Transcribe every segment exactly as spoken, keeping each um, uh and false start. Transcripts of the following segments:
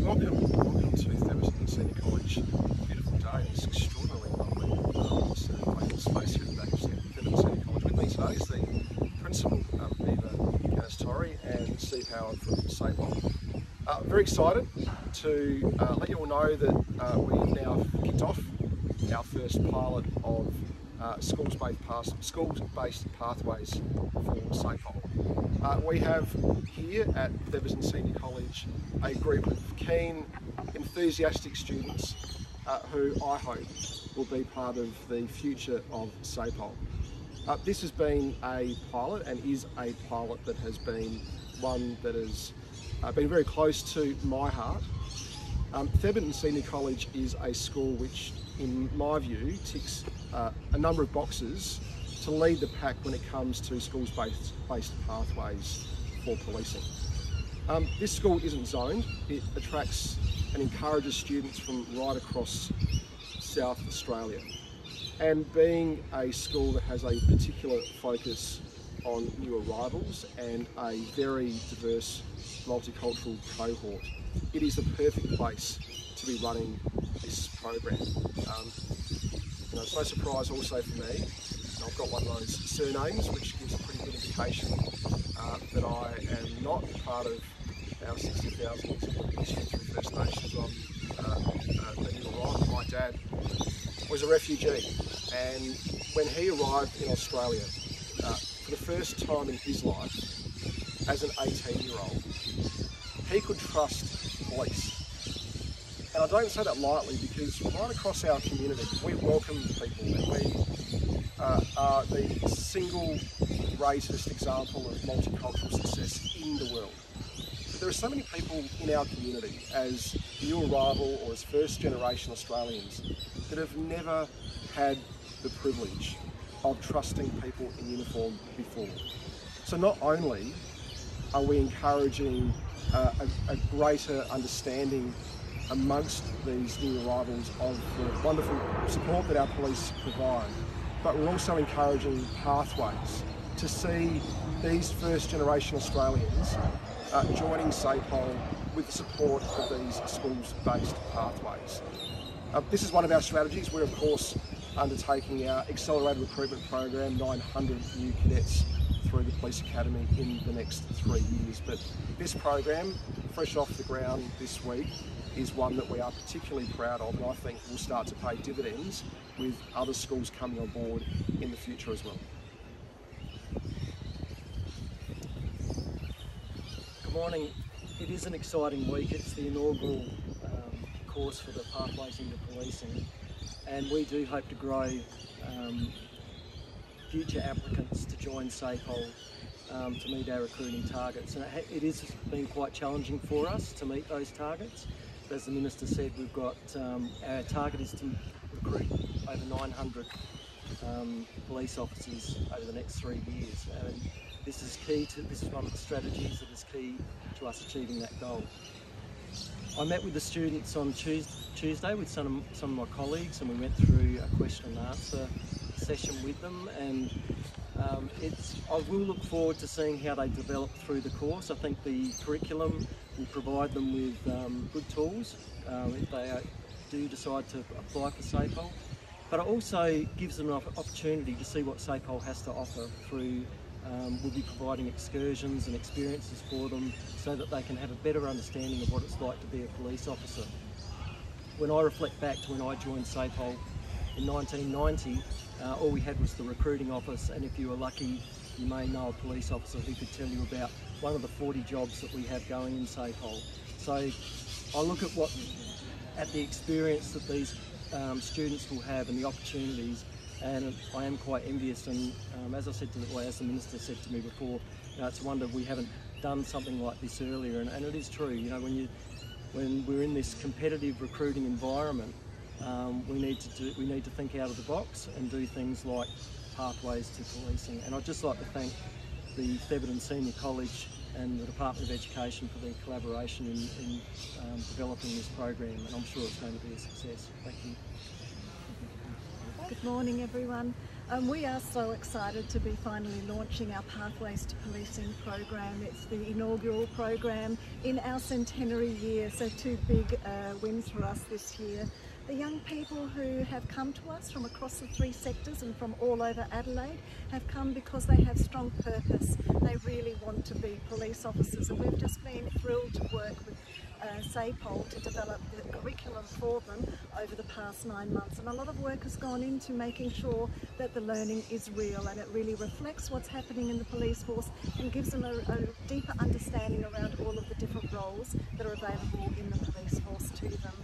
Welcome, welcome to Thurston Senior College. Beautiful day, it's extraordinarily lovely. Um, it's a wonderful space here at the back of Thurston Senior College. With me today is the principal, um, Eva Sastore, and Steve Howard from Saint Long. Uh, very excited to uh, let you all know that uh, we have now kicked off our first pilot of uh, schools-based path schools-based pathways for SAPOL. Uh, we have here at Thebarton Senior College a group of keen, enthusiastic students uh, who I hope will be part of the future of SAPOL. Uh, this has been a pilot and is a pilot that has been one that has uh, been very close to my heart. Um, Thebarton Senior College is a school which, in my view, ticks uh, a number of boxes to lead the pack when it comes to schools-based based pathways for policing. Um, this school isn't zoned. It attracts and encourages students from right across South Australia. And being a school that has a particular focus on new arrivals and a very diverse multicultural cohort, it is the perfect place to be running this program. Um, you know, it's no surprise also for me. I've got one of those surnames, which gives a pretty good indication uh, that I am not part of our sixty thousand history through First Nations. I'm uh, uh, a new arrival. My dad was a refugee, and when he arrived in Australia, uh, for the first time in his life, as an eighteen-year-old, he could trust police. And I don't say that lightly, because right across our community, we welcome people, and we uh, are the single greatest example of multicultural success in the world. But there are so many people in our community, as new arrival or as first generation Australians, that have never had the privilege of trusting people in uniform before. So not only are we encouraging uh, a, a greater understanding amongst these new arrivals of the wonderful support that our police provide, but we're also encouraging pathways to see these first generation Australians uh, joining SAPOL with the support of these schools-based pathways. Uh, this is one of our strategies. We're of course undertaking our accelerated recruitment program, nine hundred new cadets through the police academy in the next three years. But this program, fresh off the ground this week, is one that we are particularly proud of, and I think will start to pay dividends with other schools coming on board in the future as well. Good morning. It is an exciting week. It's the inaugural um, course for the Pathways into Policing, and we do hope to grow um, future applicants to join SAPOL um, to meet our recruiting targets. And it, it is been quite challenging for us to meet those targets. As the Minister said, we've got um, our target is to recruit over nine hundred um, police officers over the next three years, and this is key to this is one of the strategies that is key to us achieving that goal. I met with the students on Tuesday with some of, some of my colleagues, and we went through a question and answer session with them, and um, it's I will look forward to seeing how they develop through the course. I think the curriculum will provide them with um, good tools um, if they uh, do decide to apply for SAPOL, but it also gives them an opportunity to see what SAPOL has to offer through, um, we'll be providing excursions and experiences for them so that they can have a better understanding of what it's like to be a police officer. When I reflect back to when I joined SAPOL in nineteen ninety, uh, all we had was the recruiting office, and if you were lucky, you may know a police officer who could tell you about one of the forty jobs that we have going in SAPOL. So I look at what, at the experience that these um, students will have and the opportunities, and I am quite envious. And um, as I said to the, well, as the Minister said to me before, you know, it's a wonder we haven't done something like this earlier. And, and it is true. You know, when you, when we're in this competitive recruiting environment, um, we need to do, we need to think out of the box and do things like pathways to policing. And I'd just like to thank the Thebarton Senior College and the Department of Education for their collaboration in, in um, developing this program, and I'm sure it's going to be a success. Thank you. Good morning everyone. Um, we are so excited to be finally launching our Pathways to Policing program. It's the inaugural program in our centenary year, so two big uh, wins for us this year. The young people who have come to us from across the three sectors and from all over Adelaide have come because they have strong purpose. They really want to be police officers, and we've just been thrilled to work with Uh, SAPOL to develop the curriculum for them over the past nine months, and a lot of work has gone into making sure that the learning is real and it really reflects what's happening in the police force and gives them a, a deeper understanding around all of the different roles that are available in the police force to them.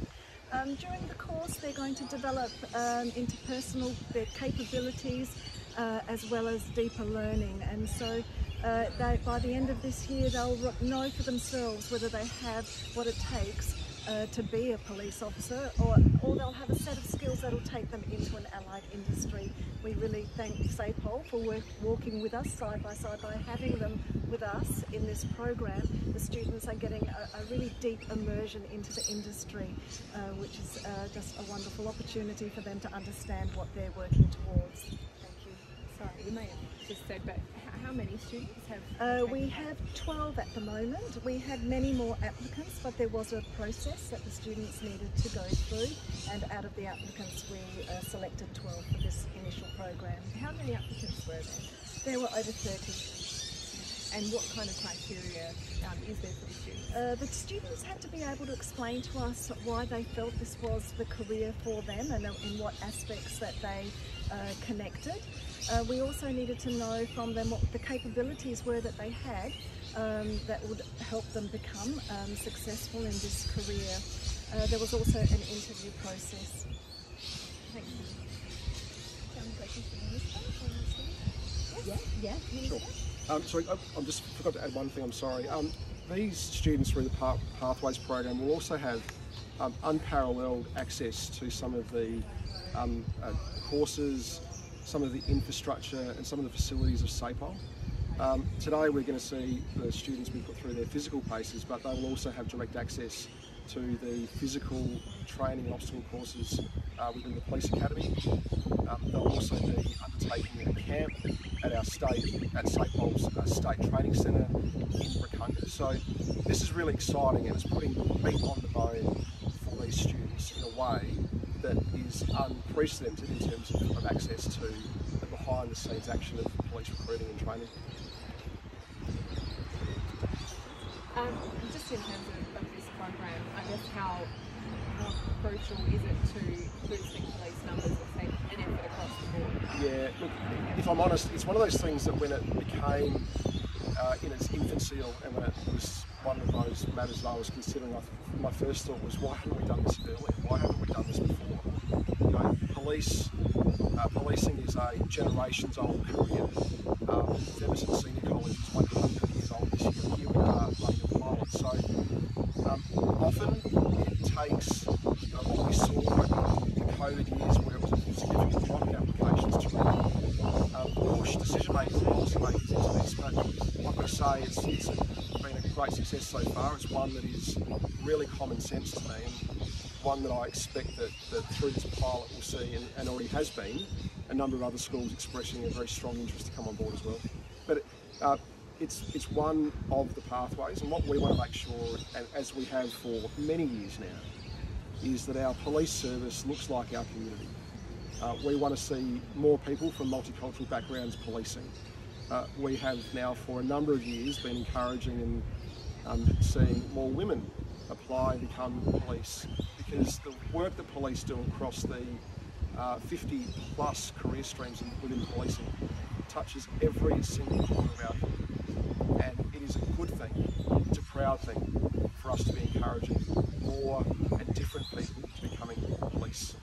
Um, during the course they're going to develop um, interpersonal their capabilities uh, as well as deeper learning, and so Uh, they, by the end of this year, they'll know for themselves whether they have what it takes uh, to be a police officer, or, or they'll have a set of skills that'll take them into an allied industry. We really thank SAPOL for work, walking with us side by side by having them with us in this program. The students are getting a, a really deep immersion into the industry, uh, which is uh, just a wonderful opportunity for them to understand what they're working towards. Thank you. Sorry, you may have just said, but how many students have? Uh, we have twelve at the moment. We had many more applicants, but there was a process that the students needed to go through, and out of the applicants we uh, selected twelve for this initial program. How many applicants were there? There were over thirty. And what kind of criteria um, is there for the students? Uh, the students had to be able to explain to us why they felt this was the career for them and in what aspects that they uh, connected. Uh, we also needed to know from them what the capabilities were that they had um, that would help them become um, successful in this career. Uh, there was also an interview process. Thank you. Some questions for the Minister? Yeah, yeah, Minister. Sure. Um, sorry, I, I just forgot to add one thing, I'm sorry. Um, these students through the Path Pathways program will also have um, unparalleled access to some of the um, uh, courses, some of the infrastructure and some of the facilities of SAPOL. Um, today we're going to see the students be put through their physical paces, but they will also have direct access to the physical training and obstacle courses uh, within the Police Academy. Um, they'll also be undertaking a camp at our state, at SAPOL's uh, State Training Centre in Rukunga. So this is really exciting, and it's putting meat on the bone for these students in a way that is unprecedented in terms of, of access to the behind the scenes action of police recruiting and training. Um, just in terms of, of this program, I guess how, how crucial is it to boosting police numbers and an effort across the board? Yeah, look, if I'm honest, it's one of those things that when it became uh, in its infancy, and when it was one of those matters that I was considering, I my first thought was, why haven't we done this earlier? Why haven't we done this before? You know, police, uh, policing is a generations old career. Um, Thebarton Senior College is one hundred years old this year. Here we are running a pilot. So um, often it takes, you know, what we saw in the COVID years where it was a significant drop in applications to really uh, push decision makers and policy makers into this. But like I say, it's, it's been a great success so far. It's one that is really common sense to me, and one that I expect that, that through this pilot we'll see, and, and already has been, a number of other schools expressing a very strong interest to come on board as well. But it, uh, it's, it's one of the pathways, and what we want to make sure, and as we have for many years now, is that our police service looks like our community. Uh, we want to see more people from multicultural backgrounds policing. Uh, we have now for a number of years been encouraging and um, seeing more women apply and become police, because the work that police do across the uh, fifty plus career streams within policing touches every single corner of our community, and it is a good thing, it's a proud thing for us to be encouraging more and different people to becoming police.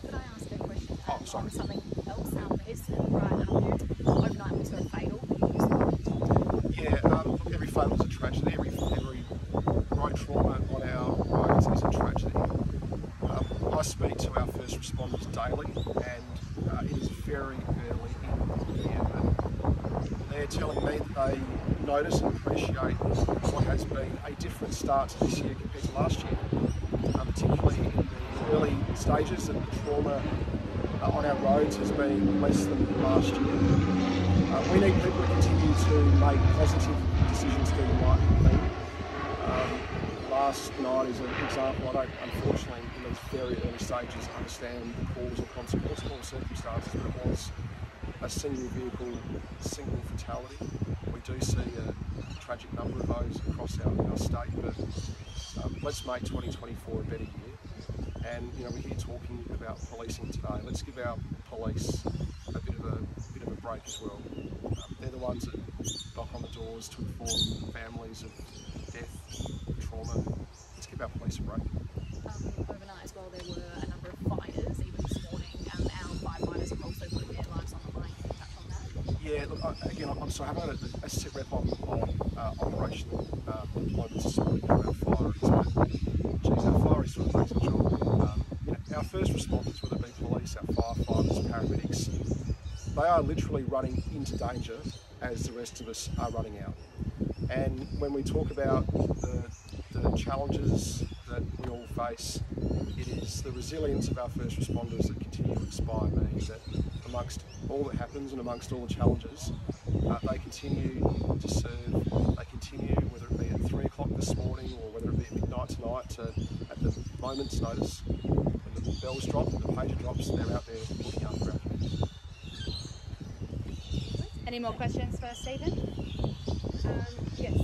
Could I ask a question um, oh, sorry. on something else? Um, is the right afternoon overnight was a fatal? Yeah, um, look, every fatal is a tragedy. Every, every road trauma on our roads is a tragedy. Um, I speak to our first responders daily, and uh, it is very early in the year, but they're telling me that they notice and appreciate what has been a different start to this year compared to last year, um, particularly in the early stages and the trauma uh, on our roads has been less than last year. Uh, we need people to continue to make positive decisions through the life. Um, last night is an example. I don't, unfortunately, in these very early stages, understand the causal consequence of all circumstances, but it was a single vehicle, single fatality. We do see a tragic number of those across our, our state, but um, let's make twenty twenty-four a better year. And you know, we're here talking about policing today. Let's give our police a bit of a, a bit of a break as well. Um, they're the ones that knock on the doors to inform families of death, trauma. Let's give our police a break. Um, overnight as well, there were a number of fires even this morning. Um, our firefighters have also put their lives on the line. Can you touch on that? Yeah. Look, I, again, I'm sorry. I haven't had a, a sit rep on uh, operational uh, deployments this morning about fire. Geez, our fire is sort of takes a job. Our first responders, whether it be police, our firefighters, paramedics, they are literally running into danger as the rest of us are running out. And when we talk about the, the challenges that we all face, it is the resilience of our first responders that continue to inspire me, that amongst all that happens and amongst all the challenges, uh, they continue to serve, they continue, whether it be at three o'clock this morning or whether it be at midnight tonight, to, at the moment's notice, bells drop, the pager drops, they're out there looking after our community. Any more questions for Stephen? Um, yes.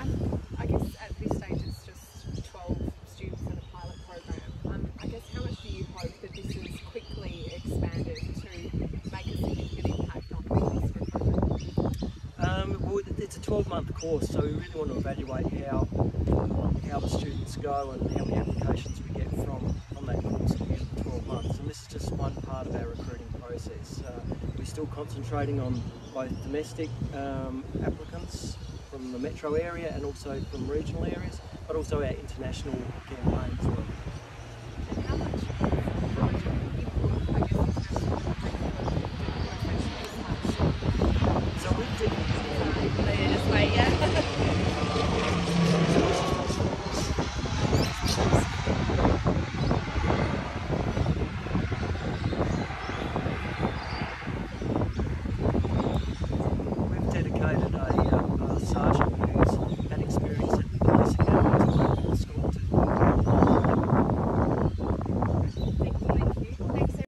Um, I guess at this stage it's just twelve students in a pilot program. Um, I guess how much do you hope that this is quickly expanded to make a significant impact on police recruitment? Um, well, it's a twelve-month course, so we really want to evaluate how, how the students go and how many applications we get from that course at the end of twelve months, and this is just one part of our recruiting process. Uh, we're still concentrating on both domestic um, applicants from the metro area and also from regional areas, but also our international campaign as well. And how much